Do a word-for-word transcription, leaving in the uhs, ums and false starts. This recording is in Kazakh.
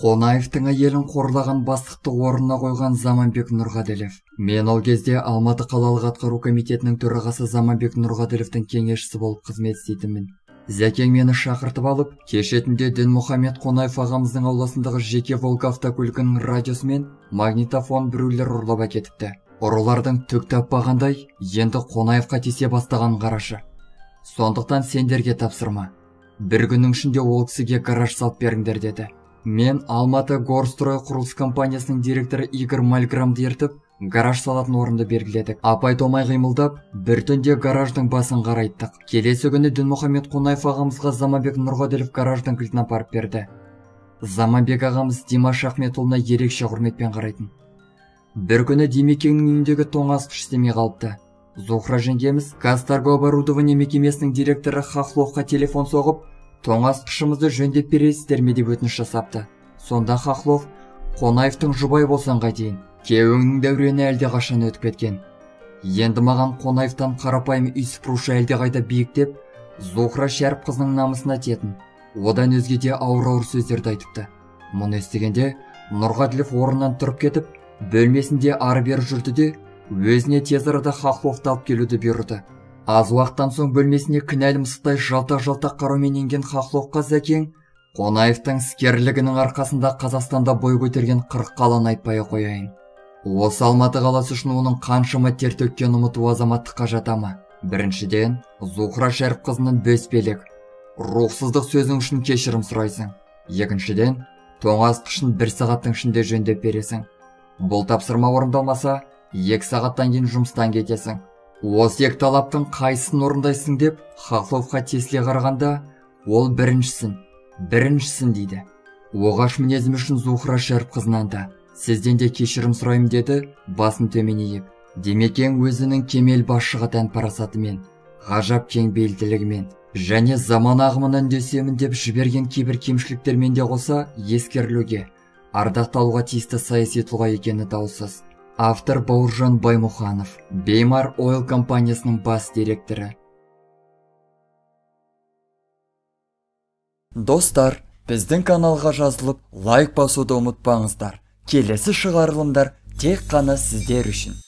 Қонаевтың әйелін қорлаған бастықты орнына қойған Заманбек Нұрқаділов. Мен ол кезде Алматы қалалық атқару комитетінің төрағасы Заманбек Нұрқаділовтің кеңесшісі болып қызмет істейтінмін. Зәкең мені шақыртып алып, кешетінде Дінмұхаммед Қонаев ағамыздың ауласындағы жеке Волга автокөлігінің радиосымен магнитофон біреулер ұрлап әкетіпті. Ұрылардың түк таппағандай, енді Қонаевқа тисе бастаған қарашы. Сондықтан сендерге тапсырма. Бір күннің ішінде ол кісіге гараж салып беріңдер деді. Мен Алматы Горстрой құрылыс компаниясының директоры Игорь Мейлграмды ертіп, гараж салатын орынды белгіледік. Апай томай қимылдап, бір түнде гараждың басын қарайттық. Келесі күні Дінмұхаммед Қонаев ағамызға Заманбек Нұрқаділов гараждың кілтін апарып берді. Заманбек ағамыз Димаш Ахметұлына ерекше құрметпен қарайтын. Бір күні Димекеңнің үйіндегі тоңазытқыш істемей қалыпты. Зухра жеңгеміз Казторг оборудование мекемесінің директоры Хахловқа телефон соғып, тоңазытқышымызды жөндеп бересіздер ме деп өтініш жасапты. Сонда Хахлов, Қонаевтың жұбайы болсаңға дейін, күйеуіңнің дәурені әлде қашан өтіп кеткен. Енді маған Қонаевтан қарапайым үй сыпырушы әлде қайда биіктеп, Зухра Шәріпқызының намысына тиетін, одан өзге де ауыр-ауыр сөздерді айтыпты. Мұны естігенде Нұрқаділов орнынан тұрып кетіп, бөлмесінде ары-бері жүрді де, өзіне тез арада Хахловты алып келуді бұйырды. Аз уақыттан соң бөлмесіне кінәлі мысықтай жалтақ-жалтақ қарумен енген Хахловқа Зәкең, Қонаевтың іскерлігінің арқасында Қазақстанда бой көтерген қырық қаланы айтпай қояйын. Осы Алматы қаласы үшін оның қаншама тер төккен ұмыту азаматтыққа жата ма? Біріншіден, Зухра Шәріпқызының бөспелік, рухсыздық сөзің үшін кешірім сұрайсың. Екіншіден, тоңазытқышын бір сағаттың ішінде жөндеп бересің. Бұл тапсырма орындалмаса, екі сағаттан кейін жұмыстан кетесің. Осы екі талаптың қайсын орындайсың деп, Хахловқа тесіле қарағанда, ол біріншісін, біріншісін дейді. Оғаш мінезім үшін Зухра Шәріпқызынан да, сізден де кешірім сұрайым деді, басын төмен иіп. Димекең өзінің кемел басшыға тән парасатымен, ғажап кең белділігімен, және заман ағымынан десемін деп жіберген кейбір кемшіліктермен де қоса ескерілуге, ардақталуға тиісті саяси тұлға екені даусыз. Автор Бауржан Баймуханов, Беймар Ойл компаниясының бас директоры. Достар, біздің каналға жазылып, лайк басуды ұмытпаңыздар. Келесі шығарылымдар тек қана сіздер үшін.